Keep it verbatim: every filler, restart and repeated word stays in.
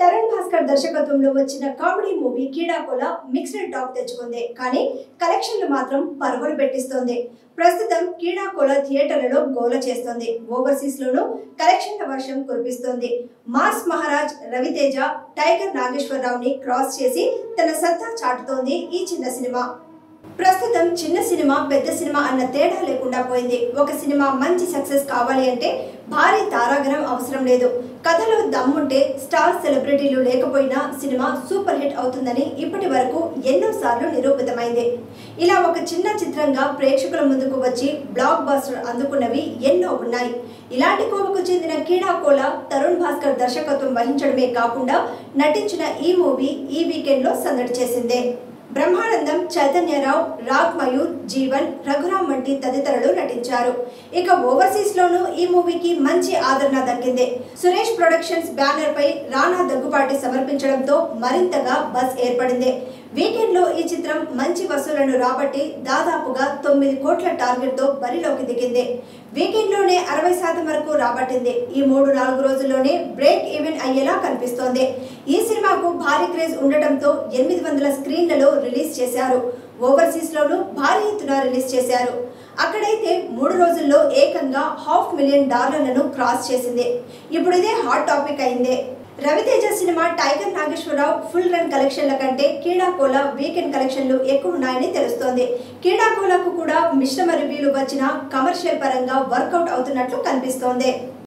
तरुण भास्कर दर्शकत्वంలో వచ్చిన comedy movie Keedaa Cola mixed talk తెచ్చుకుంది కానీ కలెక్షన్లు మాత్రం పరుగులు పెట్టిస్తోంది। ప్రస్తుతం కీడాకోల థియేటర్లలో గోల చేస్తుంది। ఓవర్సీస్ లోనూ కలెక్షన్ల వర్షం కురిపిస్తోంది। మాస్ మహారాజ్ రవితేజ టైగర్ నాగేశ్వర్ రావుని క్రాస్ చేసి తన సత్తా చాటుతోంది ఈ చిన్న సినిమా। ప్రస్తుతం చిన్న సినిమా పెద్ద సినిమా అన్న తేడా లేకుండా పోయింది। ఒక సినిమా మంచి సక్సెస్ కావాలి అంటే భారీ తారాగణం అవసరం లేదు। కథలో దమ్ముంటే స్టార్ సెలబ్రిటీలు లేకపోయినా సినిమా సూపర్ హిట్ అవుతుందని ఇప్పటి వరకు ఎన్నోసార్లు నిరూపితమైంది। ఇలా ఒక చిన్న చిత్రంగా ప్రేక్షకుల ముందుకు వచ్చి బ్లాక్ బస్టర్ అందుకున్నవి ఎన్నో ఉన్నాయి। ఇలాంటి కోవకు చెందిన కీడాకోల తరుణ్ భాస్కర్ దర్శకత్వం వహించడమే కాకుండా నటించిన ఈ మూవీ ఈ వీకెండ్లో సందడి చేసిందే। బ్రహ్మానందం, చైతన్యరావ్, రాగ్ మయూర్, జీవన్, రఘురామ్ వంటి తదితరులు నటించారు। ఇక ఓవర్సీస్ లోనూ ఈ మూవీకి మంచి ఆదరణ దక్కింది। సురేష్ ప్రోడక్షన్స్ బ్యానర్ పై రాణా దగ్గుపాటి సమర్పించడంతో మరింతగా బస్ ఏర్పడింది। వీకెండ్ లో ఈ చిత్రం మంచి వసూలను రాబట్టి దాదాపుగా తొమ్మిది కోట్ల టార్గెట్ తో బరిలోకి దిగింది। వీకెండ్ లోనే అరవై శాతం వరకు రాబట్టింది। ఈ మూడు నాలుగు రోజుల్లోనే బ్రేక్ ఈవెన్ అయ్యేలా కనిపిస్తోంది। ఈ సినిమాకు భారీ క్రేజ్ ఉండటంతో ఎనిమిది వందల స్క్రీన్లలో రిలీజ్ చేశారు। ఓవర్సీస్ లోనూ భారీ ఎత్తున రిలీజ్ చేశారు। అక్కడైతే మూడు రోజుల్లో ఏకంగా హాఫ్ మిలియన్ డాలర్లను క్రాస్ చేసింది। ఇప్పుడు ఇదే హాట్ టాపిక్ అయింది। Ravi Teja cinema tiger Nageswara Rao full run కలెక్షన్ల కంటే కీడాకోల వీకెండ్ కలెక్షన్లు ఎక్కువ ఉన్నాయని తెలుస్తోంది। కీడాకోలకు కూడా మిశ్రమ రివ్యూలు వచ్చినా కమర్షియల్ పరంగా వర్కౌట్ అవుతున్నట్లు కనిపిస్తోంది।